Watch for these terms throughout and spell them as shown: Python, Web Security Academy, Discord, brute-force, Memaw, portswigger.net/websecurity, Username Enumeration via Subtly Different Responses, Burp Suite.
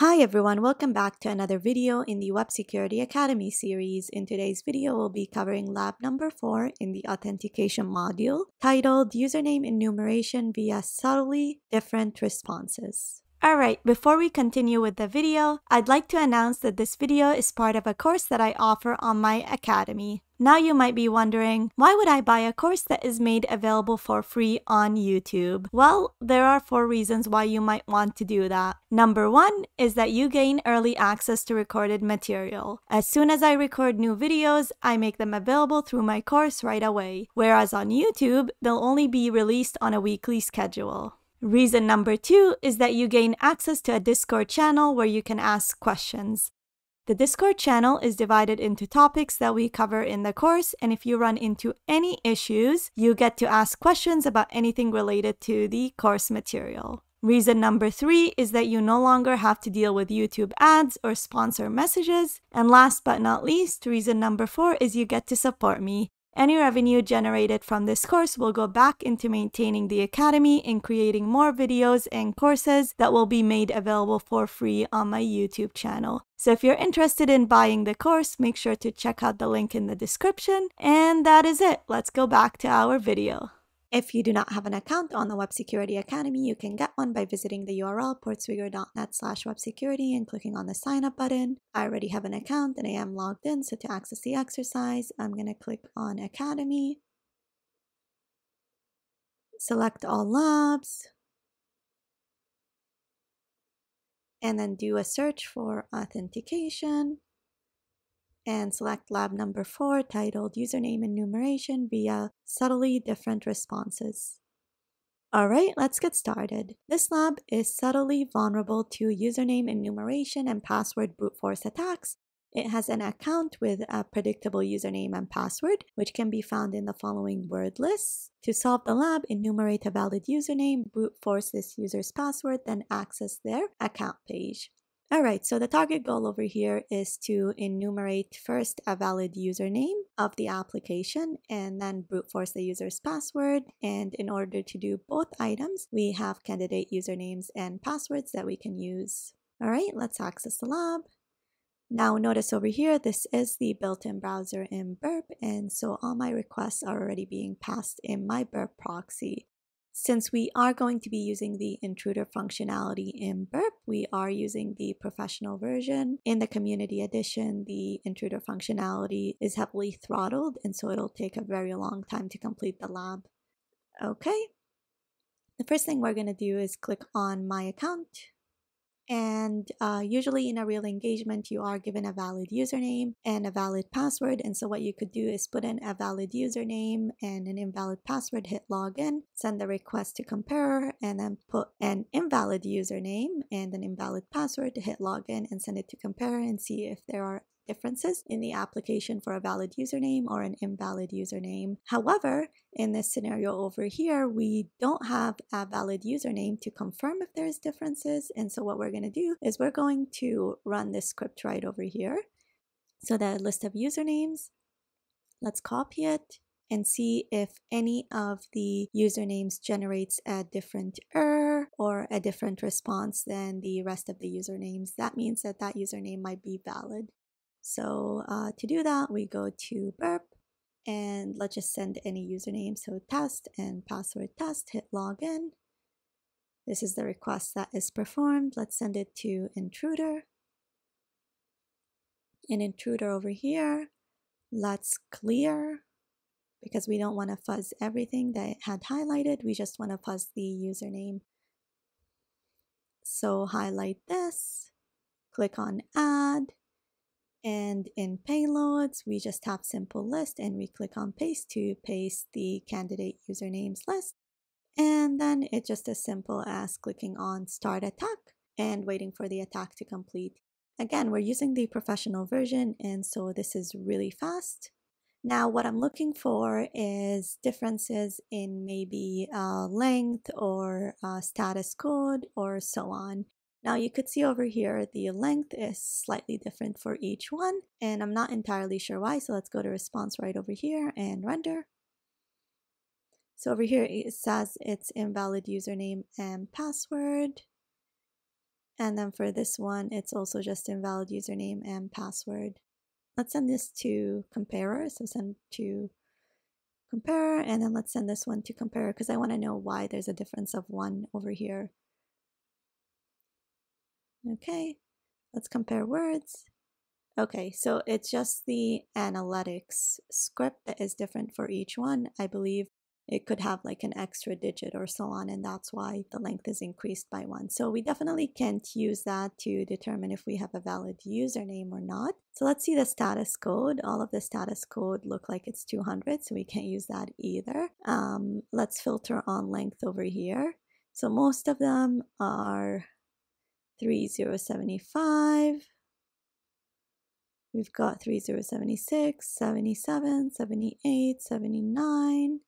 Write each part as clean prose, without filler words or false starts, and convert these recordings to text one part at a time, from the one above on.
Hi everyone, welcome back to another video in the Web Security Academy series. In today's video, we'll be covering lab number 4 in the authentication module titled Username Enumeration via Subtly Different Responses. Alright, before we continue with the video, I'd like to announce that this video is part of a course that I offer on my academy. Now you might be wondering, why would I buy a course that is made available for free on YouTube? Well, there are 4 reasons why you might want to do that. Number 1 is that you gain early access to recorded material. As soon as I record new videos, I make them available through my course right away, whereas on YouTube, they'll only be released on a weekly schedule. Reason number 2 is that you gain access to a Discord channel where you can ask questions. The Discord channel is divided into topics that we cover in the course, and if you run into any issues, you get to ask questions about anything related to the course material. Reason number 3 is that you no longer have to deal with YouTube ads or sponsor messages. And last but not least, reason number 4 is you get to support me. Any revenue generated from this course will go back into maintaining the academy and creating more videos and courses that will be made available for free on my YouTube channel. So if you're interested in buying the course, make sure to check out the link in the description. And that is it. Let's go back to our video. If you do not have an account on the Web Security Academy, you can get one by visiting the URL portswigger.net/websecurity and clicking on the sign up button. I already have an account and I am logged in, so to access the exercise, I'm going to click on Academy, select all labs, and then do a search for authentication and select lab number 4 titled Username Enumeration via Subtly Different Responses. Alright, let's get started. This lab is subtly vulnerable to username enumeration and password brute force attacks. It has an account with a predictable username and password, which can be found in the following word lists. To solve the lab, enumerate a valid username, brute force this user's password, then access their account page. Alright, so the target goal over here is to enumerate first a valid username of the application and then brute force the user's password. And in order to do both items, we have candidate usernames and passwords that we can use. Alright, let's access the lab. Now notice over here, this is the built-in browser in Burp, and so all my requests are already being passed in my Burp proxy. Since we are going to be using the intruder functionality in Burp, we are using the professional version. In the community edition, the intruder functionality is heavily throttled, and so it'll take a very long time to complete the lab. Okay, the first thing we're going to do is click on My Account. And usually in a real engagement, you are given a valid username and a valid password. And so what you could do is put in a valid username and an invalid password, hit login, send the request to Comparer, and then put an invalid username and an invalid password to hit login and send it to Comparer and see if there are differences in the application for a valid username or an invalid username. However, in this scenario over here, we don't have a valid username to confirm if there's differences. And so what we're going to do is we're going to run this script right over here. So the list of usernames, let's copy it and see if any of the usernames generates a different error or a different response than the rest of the usernames. That means that that username might be valid. So to do that, we go to Burp and let's just send any username. So test and password test, hit login. This is the request that is performed. Let's send it to intruder. In intruder over here, let's clear because we don't want to fuzz everything that it had highlighted. We just want to fuzz the username. So highlight this, click on add. And in payloads, we just have simple list and we click on paste to paste the candidate usernames list. And then it's just as simple as clicking on start attack and waiting for the attack to complete. Again, we're using the professional version and so this is really fast. Now what I'm looking for is differences in maybe length or status code or so on. Now you could see over here the length is slightly different for each one and I'm not entirely sure why, so let's go to response right over here and render. So over here it says it's invalid username and password And then for this one, it's also just invalid username and password. Let's send this to comparer. So send to comparer, and then let's send this one to comparer because I want to know why there's a difference of 1 over here. Okay, let's compare words. Okay, so it's just the analytics script that is different for each one. I believe it could have like an extra digit or so on, and that's why the length is increased by 1. So we definitely can't use that to determine if we have a valid username or not. So let's see the status code. All of the status code look like it's 200, so we can't use that either. Let's filter on length over here. So most of them are 3075. We've got 3076, 77, 78, 79.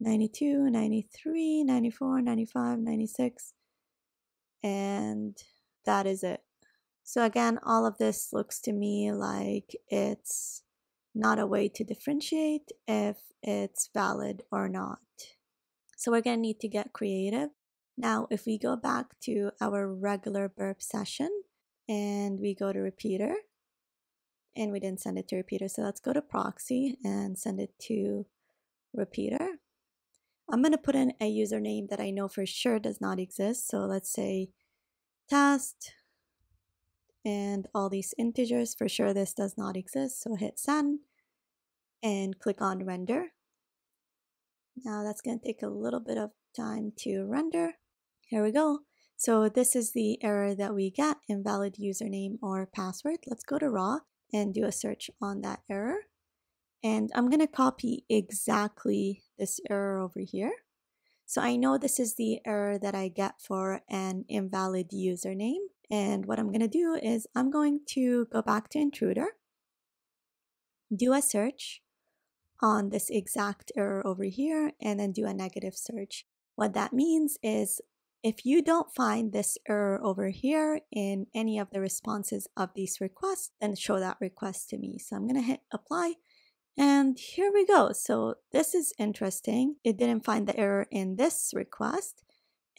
92, 93, 94, 95, 96, and that is it. So again, all of this looks to me like it's not a way to differentiate if it's valid or not. So we're going to need to get creative. Now, if we go back to our regular burp session and we go to repeater, and we didn't send it to repeater, so let's go to proxy and send it to repeater. I'm going to put in a username that I know for sure does not exist. So let's say test and all these integers. For sure this does not exist. So hit send and click on render. Now that's going to take a little bit of time to render. Here we go. So this is the error that we get, invalid username or password. Let's go to raw and do a search on that error. And I'm going to copy exactly this error over here. So I know this is the error that I get for an invalid username. And what I'm going to do is I'm going to go back to Intruder, do a search on this exact error over here, and then do a negative search. What that means is if you don't find this error over here in any of the responses of these requests, then show that request to me. So I'm going to hit apply. And here we go. So this is interesting. It didn't find the error in this request.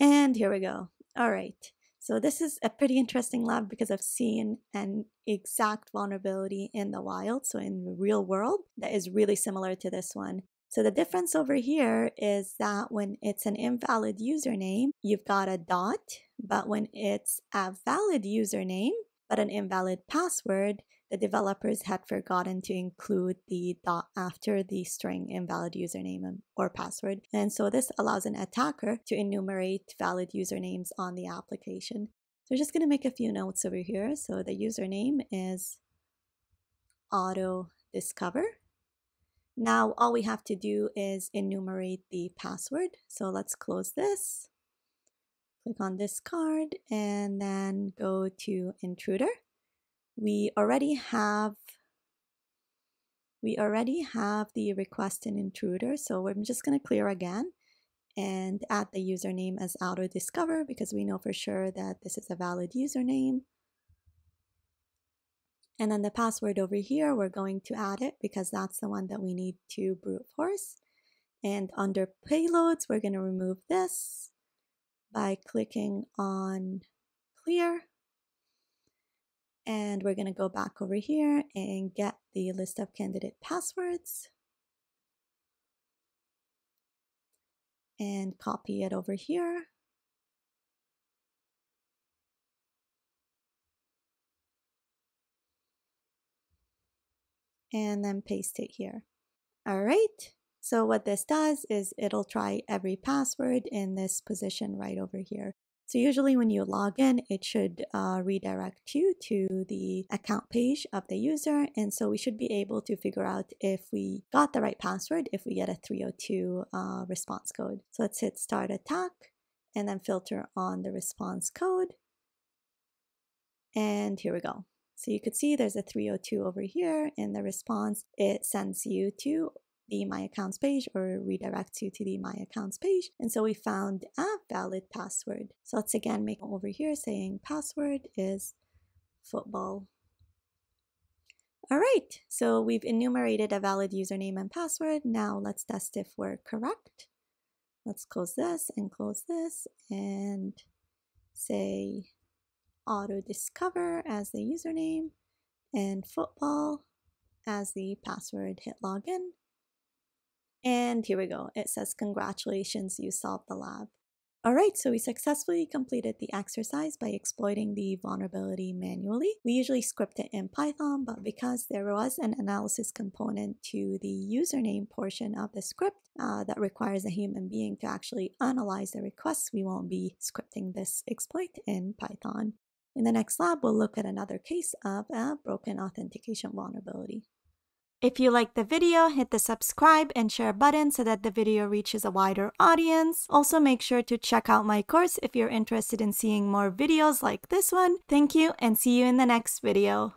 And here we go. All right. So this is a pretty interesting lab because I've seen an exact vulnerability in the wild. So in the real world, that is really similar to this one. So the difference over here is that when it's an invalid username, you've got a dot. But when it's a valid username, but an invalid password, the developers had forgotten to include the dot after the string invalid username or password. And so this allows an attacker to enumerate valid usernames on the application. So we're just going to make a few notes over here. So the username is auto discover. Now all we have to do is enumerate the password. So let's close this. Click on Discard and then go to Intruder. We already have the request in Intruder, so I'm just going to clear again and add the username as auto discover because we know for sure that this is a valid username. And then the password over here, we're going to add it because that's the one that we need to brute force. And under payloads, we're going to remove this by clicking on clear. And we're going to go back over here and get the list of candidate passwords and copy it over here. And then paste it here. All right. So what this does is it'll try every password in this position right over here. So usually when you log in, it should redirect you to the account page of the user. And so we should be able to figure out if we got the right password, if we get a 302 response code. So let's hit start attack and then filter on the response code. And here we go. So you could see there's a 302 over here in the response. It sends you to the My Accounts page or redirects you to the My Accounts page. And so we found a valid password. So let's again make over here saying password is football. All right, so we've enumerated a valid username and password. Now let's test if we're correct. Let's close this and say auto discover as the username, and football as the password. Hit login. And here we go. It says, congratulations, you solved the lab. All right, so we successfully completed the exercise by exploiting the vulnerability manually. We usually script it in Python, but because there was an analysis component to the username portion of the script that requires a human being to actually analyze the requests, we won't be scripting this exploit in Python. In the next lab, we'll look at another case of a broken authentication vulnerability. If you liked the video, hit the subscribe and share button so that the video reaches a wider audience. Also, make sure to check out my course if you're interested in seeing more videos like this one. Thank you, and see you in the next video.